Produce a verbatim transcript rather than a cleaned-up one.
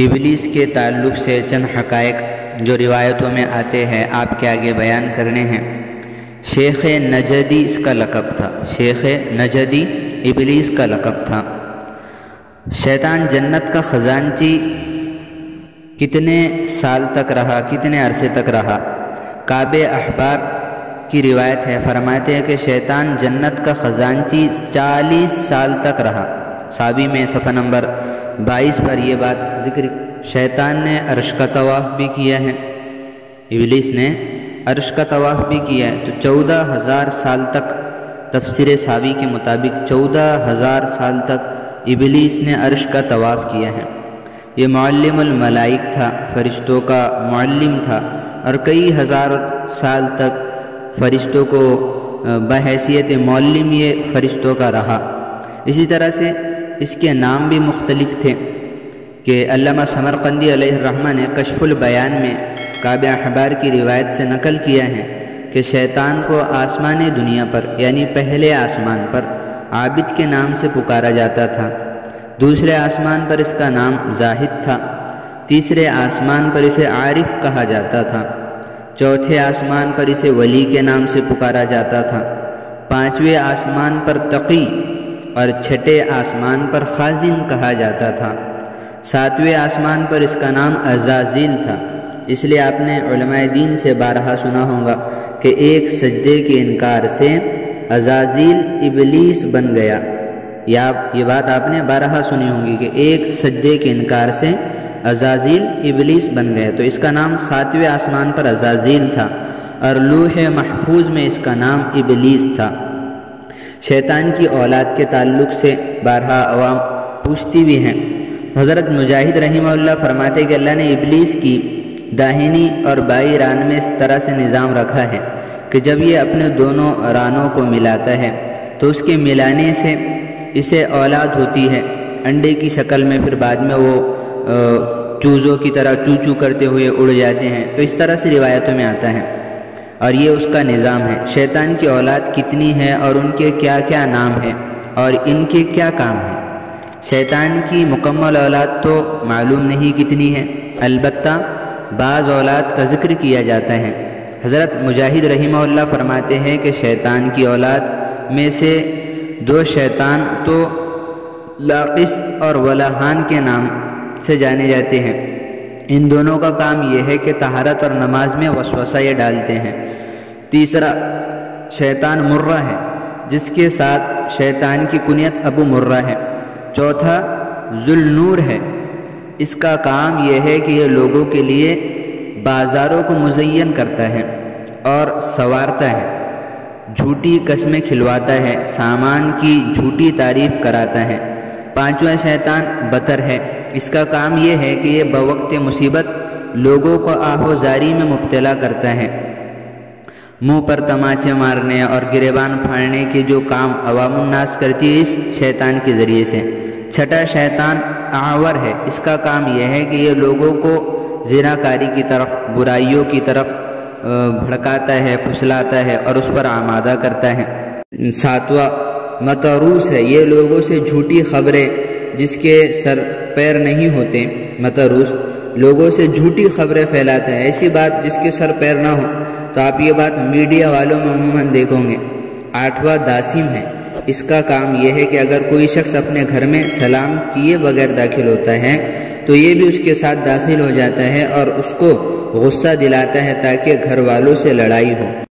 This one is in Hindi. इबलीस के ताल्लुक़ से चंद हक़ायक़ जो रिवायतों में आते हैं आपके आगे बयान करने हैं। शेख नजदी इसका लक़ब था, शेख नजदी इबलीस का लक़ब था। शैतान जन्नत का ख़जानची कितने साल तक रहा, कितने अरसे तक रहा? काबिया अहबार की रिवायत है, फरमाते हैं कि शैतान जन्नत का ख़जानची चालीस साल तक रहा। साबी में सफ़ा नंबर बाईस पर यह बात जिक्र। शैतान ने अर्श का तवाफ़ भी किया है, इबलीस ने अर्श का तवाफ़ भी किया है। तो चौदह हज़ार साल तक, तफसीर सावी के मुताबिक चौदह हज़ार साल तक इबलीस ने अर्श का तवाफ़ किया है। ये मुअल्लिमुल मलाइक था, फ़रिश्तों का मुअल्लिम था और कई हज़ार साल तक फ़रिश्तों को बहैसियत मुअल्लिम ये फ़रिश्तों का रहा। इसी तरह से इसके नाम भी मुख्तलिफ थे कि अल्लामा समरकंदी अलैहिर्रहमा ने कशफुल बयान में काबिया अहबार की रिवायत से नकल किया है कि शैतान को आसमान दुनिया पर यानी पहले आसमान पर आबिद के नाम से पुकारा जाता था, दूसरे आसमान पर इसका नाम जाहिद था, तीसरे आसमान पर इसे आरिफ कहा जाता था, चौथे आसमान पर इसे वली के नाम से पुकारा जाता था, पाँचवें आसमान पर तकी और छठे आसमान पर खाजिन कहा जाता था, सातवें आसमान पर इसका नाम अजाजील था। इसलिए आपने उलमाए दीन से बारहा सुना होगा कि एक सजदे के इनकार से अजाजील इबलीस बन गया, या ये बात आपने बारहा सुनी होगी कि एक सजदे के इनकार से अजाजील इबलीस बन गया। तो इसका नाम सातवें आसमान पर अजाजील था और लूह महफूज में इसका नाम इबलीस था। शैतान की औलाद के ताल्लुक़ से बारहा अवाम पूछती भी हैं। हज़रत मुजाहिद रहीमहुल्लाह फरमाते कि अल्लाह ने इबलीस की दाहिनी और बाई रान में इस तरह से निज़ाम रखा है कि जब ये अपने दोनों रानों को मिलाता है तो उसके मिलाने से इसे औलाद होती है अंडे की शक्ल में, फिर बाद में वो चूज़ों की तरह चू चू करते हुए उड़ जाते हैं। तो इस तरह से रिवायतों में आता है और ये उसका निज़ाम है। शैतान की औलाद कितनी है और उनके क्या क्या नाम है और इनके क्या काम हैं? शैतान की मुकम्मल औलाद तो मालूम नहीं कितनी है, अलबत्ता बाज़ औलाद का ज़िक्र किया जाता है। हज़रत मुजाहिद रहीमहुल्लाह फरमाते हैं कि शैतान की औलाद में से दो शैतान तो लाकिस और वलहान के नाम से जाने जाते हैं। इन दोनों का काम यह है कि तहारत और नमाज में वसवसा ये डालते हैं। तीसरा शैतान मुर्रा है, जिसके साथ शैतान की कुनियत अबू मुर्रा है। चौथा जुल्नूर है, इसका काम यह है कि यह लोगों के लिए बाज़ारों को मुज़य्यन करता है और संवारता है, झूठी कस्में खिलवाता है, सामान की झूठी तारीफ़ कराता है। पाँचवा शैतान बतर है, इसका काम यह है कि यह बवक्त मुसीबत लोगों को आहोजारी में मुब्तला करता है। मुंह पर तमाचे मारने और गिरेबान फाड़ने के जो काम अवामुन्नास करती है इस शैतान के ज़रिए से। छठा शैतान आवर है, इसका काम यह है कि यह लोगों को ज़िनाकारी की तरफ, बुराइयों की तरफ भड़काता है, फुसलाता है और उस पर आमादा करता है। सातवां मतरूस है, ये लोगों से झूठी खबरें जिसके सर पैर नहीं होते, मतरूस लोगों से झूठी खबरें फैलाता है, ऐसी बात जिसके सर पैर ना हो। तो आप ये बात मीडिया वालों में अमूमन देखोगे। आठवां दासिम है, इसका काम यह है कि अगर कोई शख्स अपने घर में सलाम किए बगैर दाखिल होता है तो ये भी उसके साथ दाखिल हो जाता है और उसको गुस्सा दिलाता है ताकि घर वालों से लड़ाई हो।